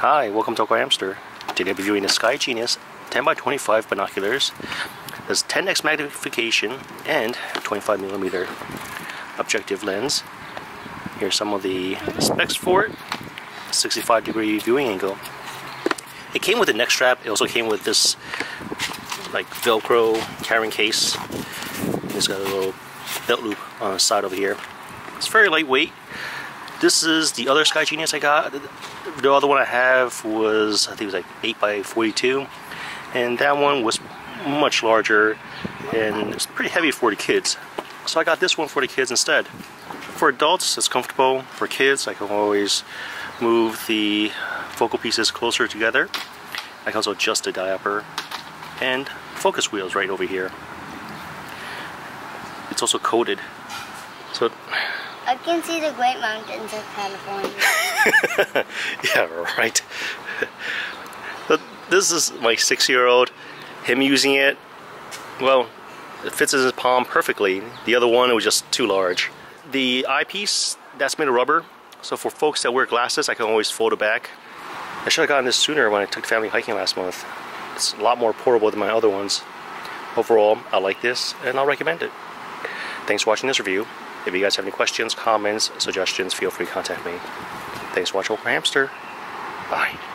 Hi, welcome to Awkward Hamster. Today I'll be viewing the SkyGenius 10x25 binoculars. There's 10x magnification and 25mm objective lens. Here's some of the specs for it. 65-degree viewing angle. It came with a neck strap. It also came with this like Velcro carrying case. It's got a little belt loop on the side over here. It's very lightweight. This is the other SkyGenius I got. The other one I have was, I think it was like 8x42, and that one was much larger and it's pretty heavy for the kids. So I got this one for the kids instead. For adults, it's comfortable. For kids, I can always move the focal pieces closer together. I can also adjust the diopter and focus wheels right over here. It's also coated, so I can see the Great Mountains of California. Yeah, right. This is my 6-year-old, him using it. Well, it fits in his palm perfectly. The other one was just too large. The eyepiece, that's made of rubber. So for folks that wear glasses, I can always fold it back. I should have gotten this sooner when I took family hiking last month. It's a lot more portable than my other ones. Overall, I like this and I'll recommend it. Thanks for watching this review. If you guys have any questions, comments, suggestions, feel free to contact me. Thanks for watching Awkward Hamster. Bye.